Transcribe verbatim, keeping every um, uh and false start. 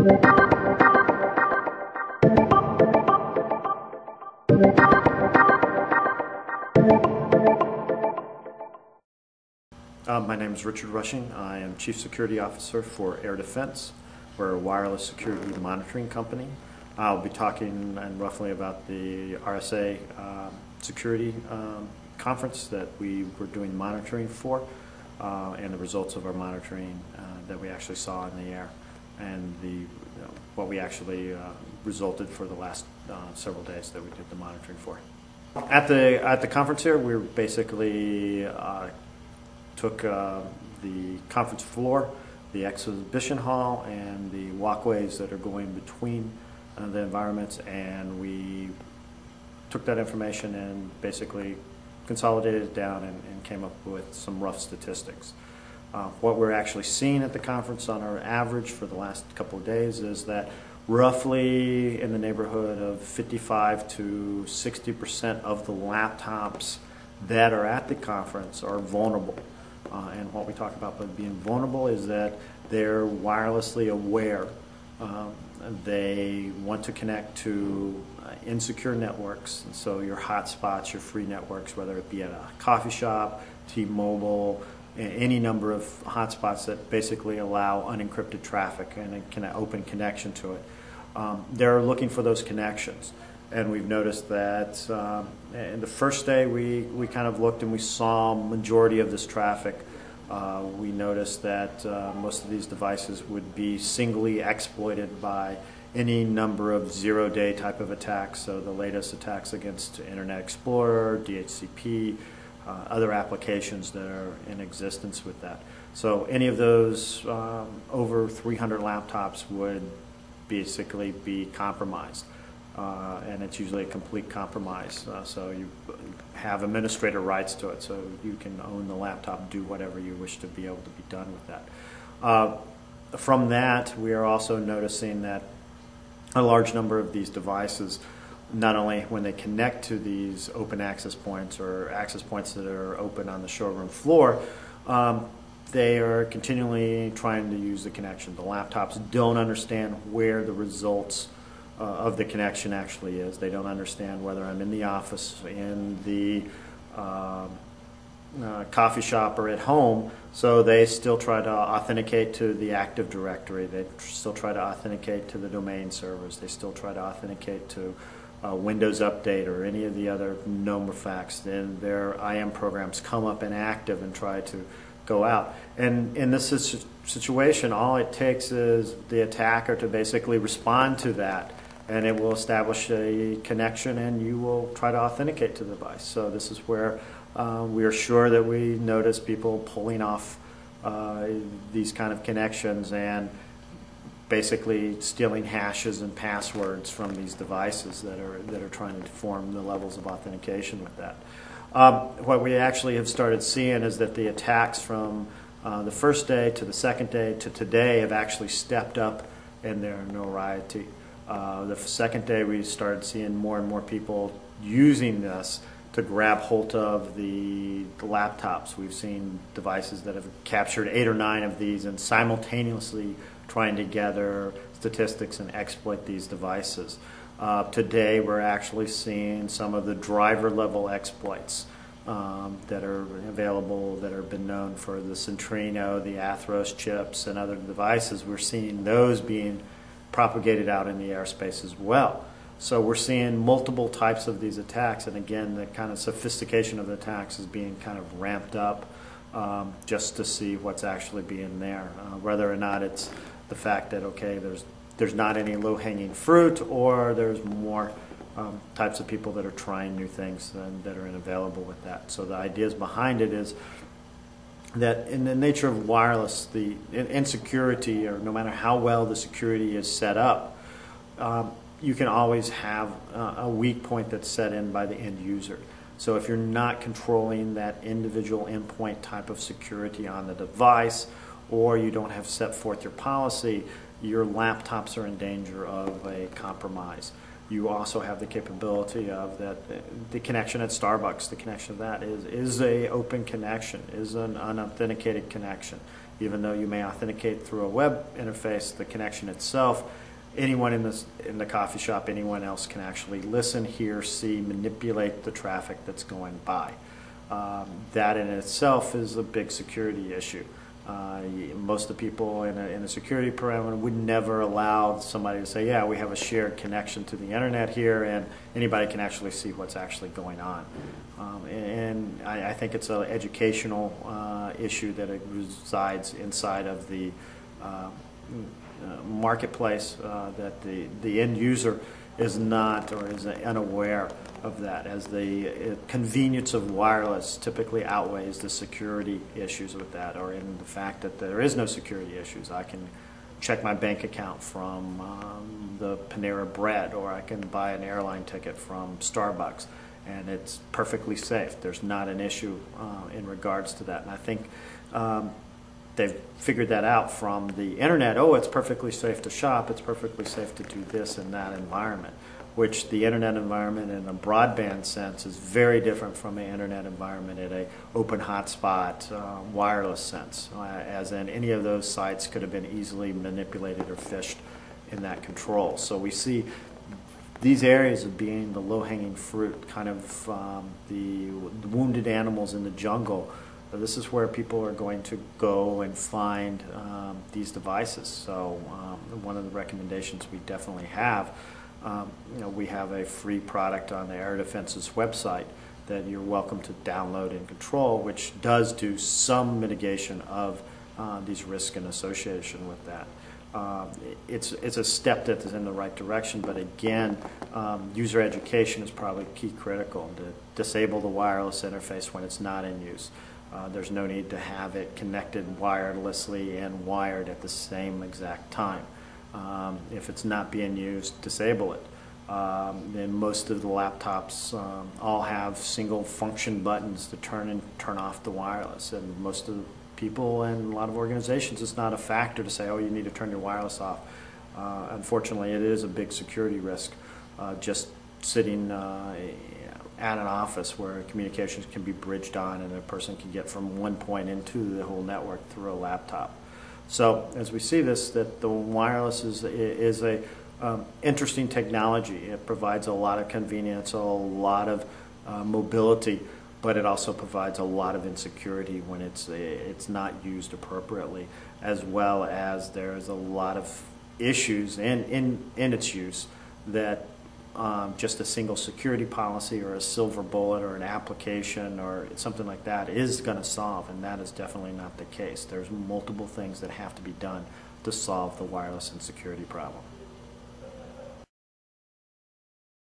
Uh, my name is Richard Rushing. I am Chief Security Officer for Air Defense. We're a wireless security monitoring company. I'll be talking and roughly about the R S A uh, security um, conference that we were doing monitoring for uh, and the results of our monitoring uh, that we actually saw in the air, and the, you know, what we actually uh, resulted for the last uh, several days that we did the monitoring for. At the, at the conference here, we basically uh, took uh, the conference floor, the exhibition hall, and the walkways that are going between uh, the environments, and we took that information and basically consolidated it down and, and came up with some rough statistics. Uh, what we're actually seeing at the conference on our average for the last couple of days is that roughly in the neighborhood of fifty-five to sixty percent of the laptops that are at the conference are vulnerable. Uh, and what we talk about by being vulnerable is that they're wirelessly aware. Um, they want to connect to uh, insecure networks, and so your hotspots, your free networks, whether it be at a coffee shop, T-Mobile, any number of hotspots that basically allow unencrypted traffic and a kind of open connection to it. Um, they're looking for those connections. And we've noticed that um, in the first day we, we kind of looked and we saw majority of this traffic. Uh, we noticed that uh, most of these devices would be singly exploited by any number of zero-day type of attacks, so the latest attacks against Internet Explorer, D H C P, Uh, other applications that are in existence with that. So any of those um, over three hundred laptops would basically be compromised, uh, and it's usually a complete compromise. Uh, so you have administrator rights to it, so you can own the laptop, do whatever you wish to be able to be done with that. Uh, from that, we are also noticing that a large number of these devices, not only when they connect to these open access points or access points that are open on the showroom floor, um, they are continually trying to use the connection. The laptops don't understand where the results uh, of the connection actually is. They don't understand whether I'm in the office, in the uh, uh, coffee shop, or at home, so they still try to authenticate to the Active Directory. They still try to authenticate to the domain servers. They still try to authenticate to Uh, Windows Update or any of the other number facts. Then their I A M programs come up inactive and try to go out. And in this situation, all it takes is the attacker to basically respond to that, and it will establish a connection and you will try to authenticate to the device. So this is where uh, we are sure that we notice people pulling off uh, these kind of connections and basically stealing hashes and passwords from these devices that are that are trying to form the levels of authentication with that. Um, what we actually have started seeing is that the attacks from uh, the first day to the second day to today have actually stepped up in their notoriety. Uh, the second day we started seeing more and more people using this to grab hold of the, the laptops. We've seen devices that have captured eight or nine of these and simultaneously trying to gather statistics and exploit these devices. Uh, today we're actually seeing some of the driver level exploits um, that are available, that have been known for the Centrino, the Atheros chips, and other devices. We're seeing those being propagated out in the airspace as well. So we're seeing multiple types of these attacks, and again the kind of sophistication of the attacks is being kind of ramped up um, just to see what's actually being there, uh, whether or not it's the fact that, okay, there's there's not any low-hanging fruit, or there's more um, types of people that are trying new things than, that are available with that. So the ideas behind it is that in the nature of wireless, the insecurity, or no matter how well the security is set up, um, you can always have uh, a weak point that's set in by the end user. So if you're not controlling that individual endpoint type of security on the device, or you don't have set forth your policy, your laptops are in danger of a compromise. You also have the capability of that the connection at Starbucks, the connection of that is, is a open connection, is an unauthenticated connection. even though you may authenticate through a web interface, the connection itself, anyone in, this, in the coffee shop, anyone else can actually listen, hear, see, manipulate the traffic that's going by. Um, that in itself is a big security issue. Uh, most of the people in a, in a security parameter would never allow somebody to say, yeah, we have a shared connection to the internet here and anybody can actually see what's actually going on. Um, and and I, I think it's an educational uh, issue that it resides inside of the uh, uh, marketplace, uh, that the, the end user is not or is unaware of that, as the convenience of wireless typically outweighs the security issues with that, or in the fact that there is no security issues. I can check my bank account from um, the Panera Bread, or I can buy an airline ticket from Starbucks, and it's perfectly safe. There's not an issue uh, in regards to that, and I think um, they've figured that out from the internet. Oh, it's perfectly safe to shop, it's perfectly safe to do this in that environment, which the internet environment in a broadband sense is very different from an internet environment at a open hotspot uh, wireless sense, uh, as in any of those sites could have been easily manipulated or fished in that control. So we see these areas of being the low-hanging fruit, kind of um, the, the wounded animals in the jungle. This is where people are going to go and find um, these devices. So um, one of the recommendations we definitely have, um, you know, we have a free product on the Air Defense's website that you're welcome to download and control, which does do some mitigation of uh, these risks in association with that. Um, it's, it's a step that is in the right direction, but again, um, user education is probably key critical, to disable the wireless interface when it's not in use. Uh, there's no need to have it connected wirelessly and wired at the same exact time. Um, if it's not being used, disable it. Um, and most of the laptops um, all have single function buttons to turn and turn off the wireless. And most of the people and a lot of organizations, it's not a factor to say, oh, you need to turn your wireless off. Uh, unfortunately, it is a big security risk uh, just sitting uh, at an office where communications can be bridged on and a person can get from one point into the whole network through a laptop. So as we see this, that the wireless is, is a um, interesting technology. It provides a lot of convenience, a lot of uh, mobility, but it also provides a lot of insecurity when it's, it's not used appropriately, as well as there's a lot of issues in, in, in its use that Um, just a single security policy or a silver bullet or an application or something like that is going to solve, and that is definitely not the case. There's multiple things that have to be done to solve the wireless insecurity problem.